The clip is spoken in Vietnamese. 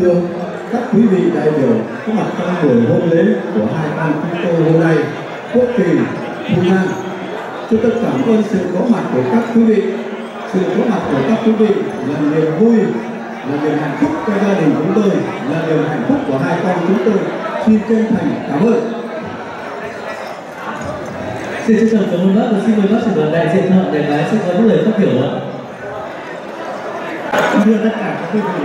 thưa các quý vị đại biểu có mặt trong buổi hôn lễ của hai ban chúng tôi hôm nay, Quốc Kỳ, Phương Nam. Chúng tôi cảm ơn sự có mặt của các quý vị. Sự có mặt của các quý vị là niềm vui, là niềm hạnh phúc cho gia đình chúng tôi, là niềm hạnh phúc của hai con chúng tôi. Xin chân thành cảm ơn. Xin chân thành cảm ơn bác và xin mời bác trưởng đoàn đại diện họ để bái sẽ có những lời phát biểu ạ. Thưa tất cả các quý vị,